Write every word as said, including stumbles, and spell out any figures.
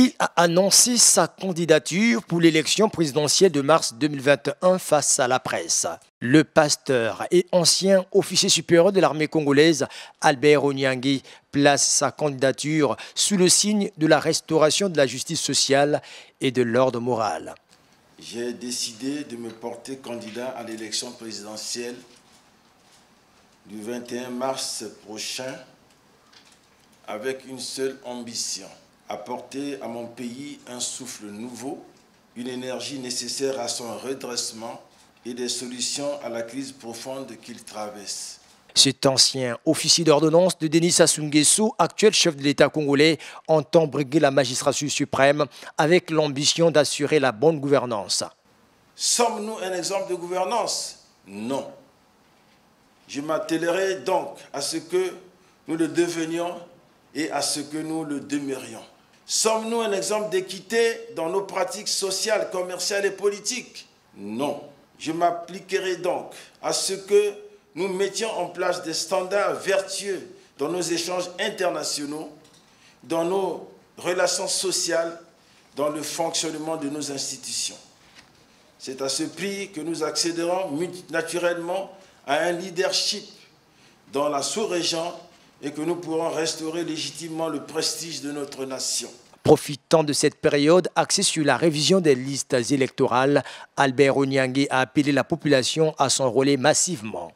Il a annoncé sa candidature pour l'élection présidentielle de mars deux mille vingt et un face à la presse. Le pasteur et ancien officier supérieur de l'armée congolaise, Albert Onianguié, place sa candidature sous le signe de la restauration de la justice sociale et de l'ordre moral. J'ai décidé de me porter candidat à l'élection présidentielle du vingt et un mars prochain avec une seule ambition: apporter à mon pays un souffle nouveau, une énergie nécessaire à son redressement et des solutions à la crise profonde qu'il traverse. Cet ancien officier d'ordonnance de Denis Asunguesu, actuel chef de l'État congolais, entend briguer la magistrature suprême avec l'ambition d'assurer la bonne gouvernance. Sommes-nous un exemple de gouvernance? Non. Je m'attellerai donc à ce que nous le devenions et à ce que nous le demeurions. Sommes-nous un exemple d'équité dans nos pratiques sociales, commerciales et politiques? Non. Je m'appliquerai donc à ce que nous mettions en place des standards vertueux dans nos échanges internationaux, dans nos relations sociales, dans le fonctionnement de nos institutions. C'est à ce prix que nous accéderons naturellement à un leadership dans la sous-région et que nous pourrons restaurer légitimement le prestige de notre nation. Profitant de cette période axée sur la révision des listes électorales, Albert Oniangué a appelé la population à s'enrôler massivement.